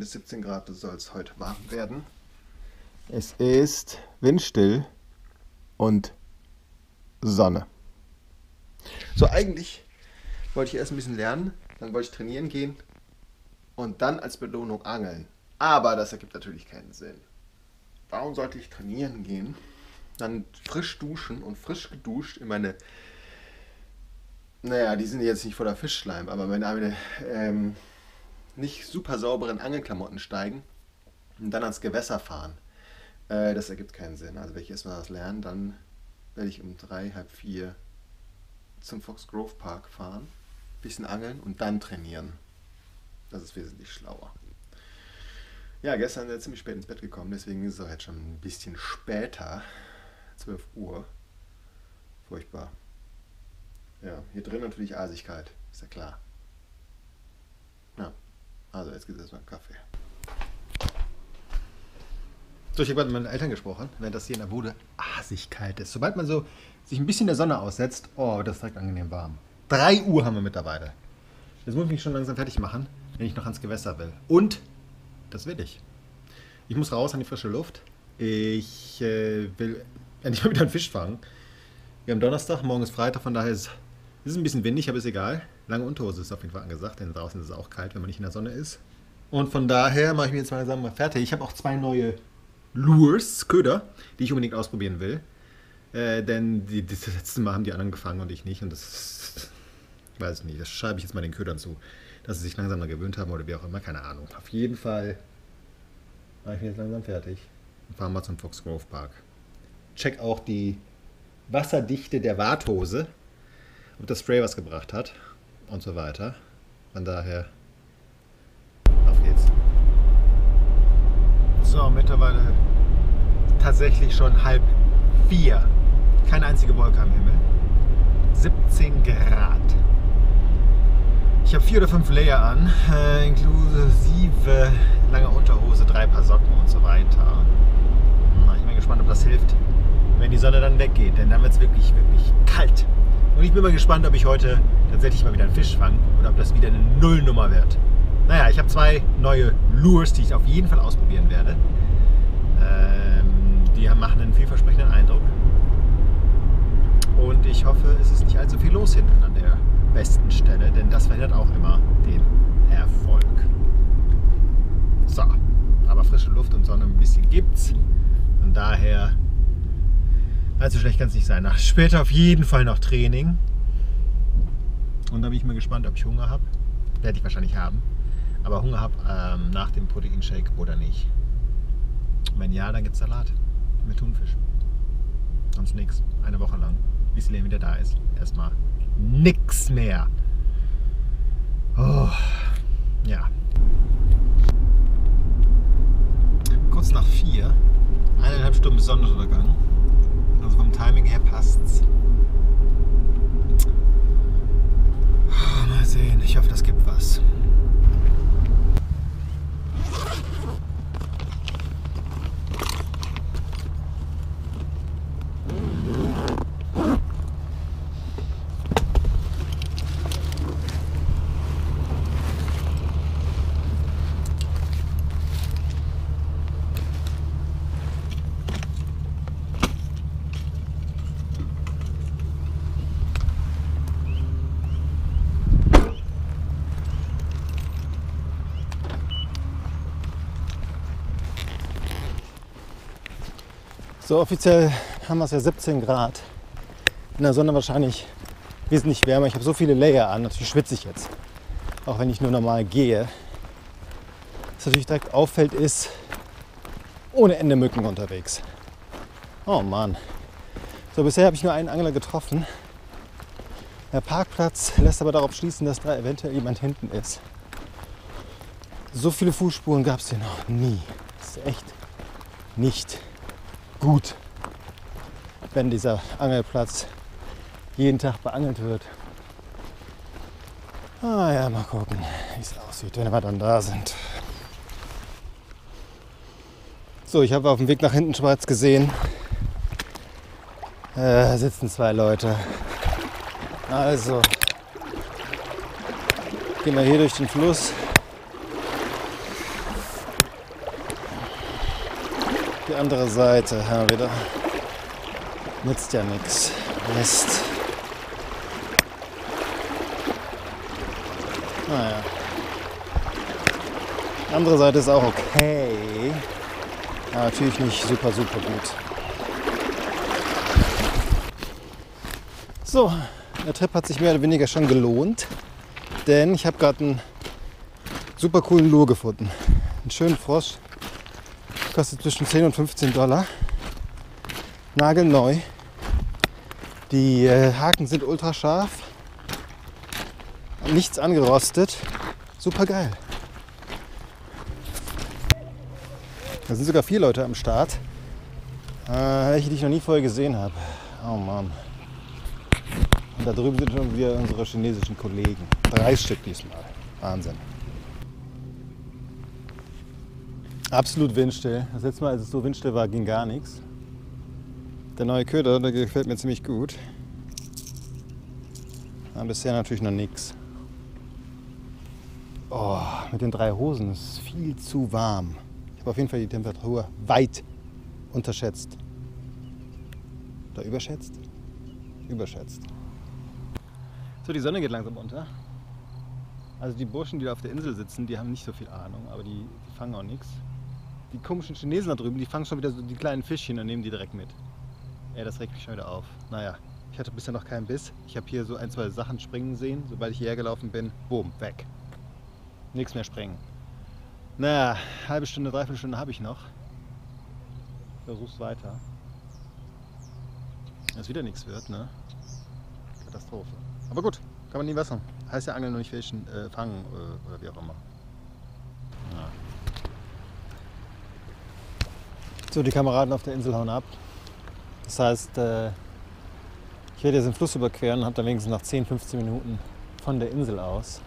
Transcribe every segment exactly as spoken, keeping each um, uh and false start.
bis siebzehn Grad soll es heute warm werden. Es ist windstill und Sonne. So, eigentlich wollte ich erst ein bisschen lernen, dann wollte ich trainieren gehen und dann als Belohnung angeln. Aber das ergibt natürlich keinen Sinn. Warum sollte ich trainieren gehen, dann frisch duschen und frisch geduscht in meine... Naja, die sind jetzt nicht voller Fischschleim, aber meine ähm, nicht super sauberen Angelklamotten steigen und dann ans Gewässer fahren. Äh, das ergibt keinen Sinn. Also wenn ich erstmal das lerne, dann werde ich um drei, halb vier zum Fox Grove Park fahren, ein bisschen angeln und dann trainieren. Das ist wesentlich schlauer. Ja, gestern sind wir ziemlich spät ins Bett gekommen, deswegen ist es auch jetzt schon ein bisschen später, zwölf Uhr. Furchtbar. Ja, hier drin natürlich Eisigkeit, ist ja klar. Ja, also jetzt gibt es erstmal einen Kaffee. So, ich habe gerade mit meinen Eltern gesprochen, während das hier in der Bude Asigkeit ist. Sobald man so sich ein bisschen der Sonne aussetzt, oh, das ist direkt angenehm warm. drei Uhr haben wir mittlerweile. Jetzt muss ich mich schon langsam fertig machen, wenn ich noch ans Gewässer will. Und das will ich. Ich muss raus an die frische Luft. Ich äh, will endlich mal wieder einen Fisch fangen. Wir haben Donnerstag, morgen ist Freitag, von daher ist es ein bisschen windig, aber ist egal. Lange Unterhose ist auf jeden Fall angesagt, denn draußen ist es auch kalt, wenn man nicht in der Sonne ist. Und von daher mache ich mir jetzt mal langsam mal fertig. Ich habe auch zwei neue Lures, Köder, die ich unbedingt ausprobieren will. Äh, denn die, das letzte Mal haben die anderen gefangen und ich nicht. Und das weiß ich nicht, das schreibe ich jetzt mal den Ködern zu, dass sie sich langsam mal gewöhnt haben oder wie auch immer, keine Ahnung. Auf jeden Fall mache ich mir jetzt langsam fertig und fahren mal zum Fox Grove Park. Check auch die Wasserdichte der Warthose, ob das Spray was gebracht hat und so weiter. Von daher, auf geht's. So, mittlerweile tatsächlich schon halb vier. Keine einzige Wolke am Himmel. siebzehn Grad. Ich habe vier oder fünf Layer an, äh, inklusive lange Unterhose, drei Paar Socken und so weiter. Na, ich bin gespannt, ob das hilft, wenn die Sonne dann weggeht, denn dann wird es wirklich, wirklich kalt. Und ich bin mal gespannt, ob ich heute tatsächlich mal wieder einen Fisch fange oder ob das wieder eine Nullnummer wird. Naja, ich habe zwei neue Lures, die ich auf jeden Fall ausprobieren werde. Ähm, die machen einen vielversprechenden Eindruck. Und ich hoffe, es ist nicht allzu viel los hinten an der besten Stelle, denn das verhindert auch immer den Erfolg. So, aber frische Luft und Sonne ein bisschen gibt's. Von daher... allzu schlecht kann es nicht sein. Nach später auf jeden Fall noch Training. Und da bin ich mal gespannt, ob ich Hunger habe. Werde ich wahrscheinlich haben. Aber Hunger habe ähm, nach dem Proteinshake oder nicht. Wenn ja, dann gibt es Salat mit Thunfisch. Sonst nichts. Eine Woche lang. Bis Leon wieder da ist. Erstmal nichts mehr. Oh, ja. Kurz nach vier. Eineinhalb Stunden bis Sonnenuntergang. Also vom Timing her passt's. Mal sehen, ich hoffe, das gibt was. So, offiziell haben wir es ja siebzehn Grad. In der Sonne wahrscheinlich wesentlich wärmer. Ich habe so viele Layer an, natürlich schwitze ich jetzt. Auch wenn ich nur normal gehe. Was natürlich direkt auffällt, ist ohne Ende Mücken unterwegs. Oh Mann. So, bisher habe ich nur einen Angler getroffen. Der Parkplatz lässt aber darauf schließen, dass da eventuell jemand hinten ist. So viele Fußspuren gab es hier noch nie. Das ist echt nicht gut, wenn dieser Angelplatz jeden Tag beangelt wird. Ah ja, mal gucken, wie es aussieht, wenn wir dann da sind. So, ich habe auf dem Weg nach hinten schwarz gesehen. Äh, sitzen zwei Leute. Also, gehen wir hier durch den Fluss. andere Seite. Ja, wieder. Nützt ja nichts. Mist. Naja. Die andere Seite ist auch okay. Aber natürlich nicht super, super gut. So, der Trip hat sich mehr oder weniger schon gelohnt. Denn ich habe gerade einen super coolen Lure gefunden. Einen schönen Frosch. Kostet zwischen zehn und fünfzehn Dollar. Nagelneu. Die äh, Haken sind ultra scharf. Nichts angerostet. Super geil. Da sind sogar vier Leute am Start. Äh, die ich noch nie vorher gesehen habe. Oh Mann. Und da drüben sind schon wieder unsere chinesischen Kollegen. Drei Stück diesmal. Wahnsinn. Absolut windstill. Das letzte Mal, als es so windstill war, ging gar nichts. Der neue Köder, der gefällt mir ziemlich gut. Aber bisher natürlich noch nichts. Oh, mit den drei Hosen ist es viel zu warm. Ich habe auf jeden Fall die Temperatur weit unterschätzt. Oder überschätzt? Überschätzt. So, die Sonne geht langsam unter. Also die Burschen, die da auf der Insel sitzen, die haben nicht so viel Ahnung, aber die, die fangen auch nichts. Die komischen Chinesen da drüben, die fangen schon wieder so die kleinen Fischchen und nehmen die direkt mit. Ja, das regt mich schon wieder auf. Naja, ich hatte bisher noch keinen Biss. Ich habe hier so ein, zwei Sachen springen sehen. Sobald ich hierher gelaufen bin, boom, weg. Nichts mehr springen. Naja, halbe Stunde, dreiviertel Stunde habe ich noch. Versuch's weiter. Dass wieder nichts wird, ne? Katastrophe. Aber gut, kann man nie wassern. Heißt ja Angeln und nicht Fischen, äh, fangen äh, oder wie auch immer. Ja. So, die Kameraden auf der Insel hauen ab. Das heißt, äh, ich werde jetzt den Fluss überqueren und habe dann wenigstens nach zehn, fünfzehn Minuten von der Insel aus.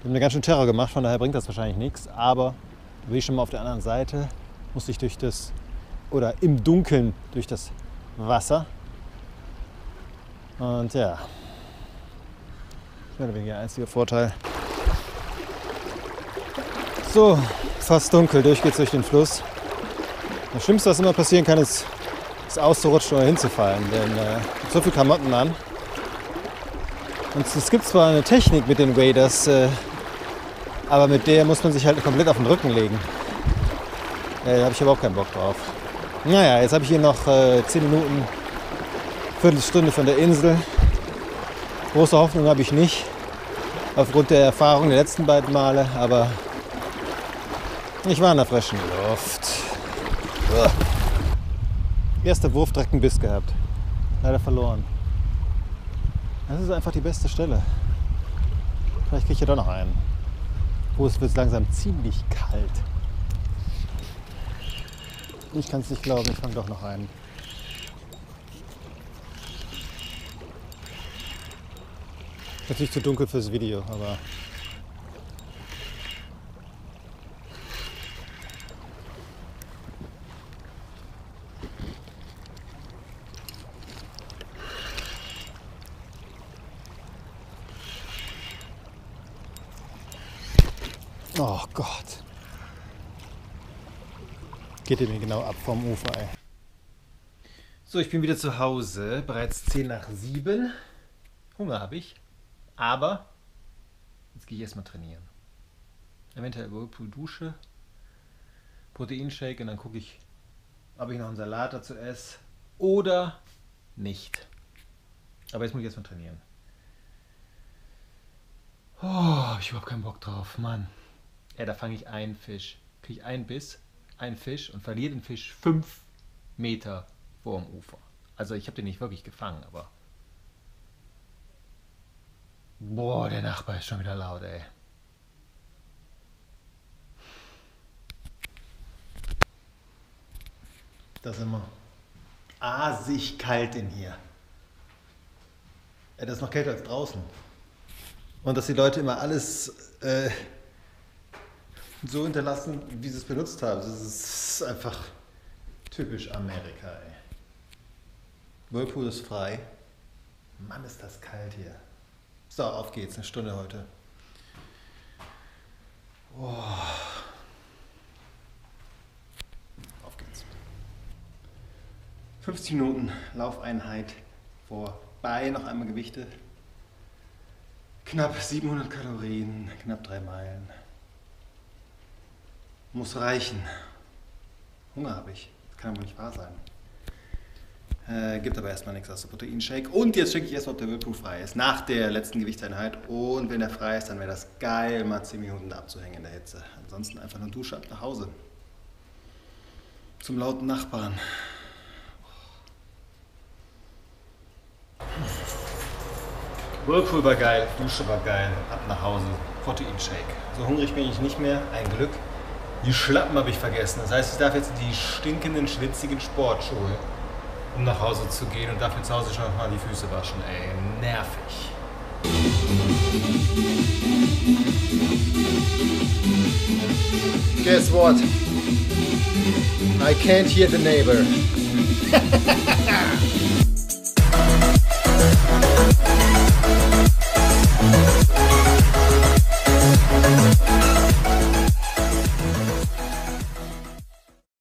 Wir haben eine ganz schön Terror gemacht, von daher bringt das wahrscheinlich nichts. Aber da bin ich schon mal auf der anderen Seite, musste ich durch das, oder im Dunkeln durch das Wasser. Und ja, mehr oder weniger der einzige Vorteil. So, fast dunkel, durch geht's durch den Fluss. Das Schlimmste, was immer passieren kann, ist, ist auszurutschen oder hinzufallen, denn äh, ich hab so viele Klamotten an. Und es gibt zwar eine Technik mit den Waders, äh, aber mit der muss man sich halt komplett auf den Rücken legen. Äh, da habe ich überhaupt keinen Bock drauf. Naja, jetzt habe ich hier noch äh, zehn Minuten, Viertelstunde von der Insel. Große Hoffnung habe ich nicht, aufgrund der Erfahrung der letzten beiden Male, aber ich war in der frischen Luft. Uah. Erster Wurf, direkt einen Biss gehabt. Leider verloren. Das ist einfach die beste Stelle. Vielleicht kriege ich ja doch noch einen. Oh, es wird langsam ziemlich kalt. Ich kann es nicht glauben, ich fange doch noch einen. Natürlich zu dunkel fürs Video, aber oh Gott. Geht ihr mir genau ab vom Ufer, ey. So, ich bin wieder zu Hause, bereits zehn nach sieben. Hunger habe ich. Aber jetzt gehe ich erstmal trainieren. Eventuell Whirlpool-Dusche, Proteinshake und dann gucke ich, ob ich noch einen Salat dazu esse oder nicht. Aber jetzt muss ich erstmal trainieren. Oh, habe ich überhaupt keinen Bock drauf, Mann. Ja, da fange ich einen Fisch. Kriege ich einen Biss, einen Fisch und verliere den Fisch fünf Meter vor dem Ufer. Also ich habe den nicht wirklich gefangen, aber. Boah, der Nachbar ist schon wieder laut, ey. Das ist immer asig kalt in hier. Ja, das ist noch kälter als draußen. Und dass die Leute immer alles äh, so hinterlassen, wie sie es benutzt haben, das ist einfach typisch Amerika, ey. Whirlpool ist frei. Mann, ist das kalt hier. So, auf geht's, eine Stunde heute. Oh. Auf geht's. fünfzig Minuten Laufeinheit vorbei, noch einmal Gewichte. Knapp siebenhundert Kalorien, knapp drei Meilen. Muss reichen. Hunger habe ich. Das kann aber nicht wahr sein. Äh, gibt aber erstmal nichts als Proteinshake. Und jetzt checke ich erstmal, ob der Whirlpool frei ist. Nach der letzten Gewichtseinheit. Und wenn der frei ist, dann wäre das geil, mal zehn Minuten da abzuhängen in der Hitze. Ansonsten einfach eine Dusche ab nach Hause. Zum lauten Nachbarn. Whirlpool war geil, Dusche war geil, ab nach Hause, Proteinshake. So hungrig bin ich nicht mehr, ein Glück. Die Schlappen habe ich vergessen, das heißt, ich darf jetzt die stinkenden, schwitzigen Sportschuhe, um nach Hause zu gehen und dafür zu Hause schon mal die Füße waschen, ey, nervig. Guess what? I can't hear the neighbor.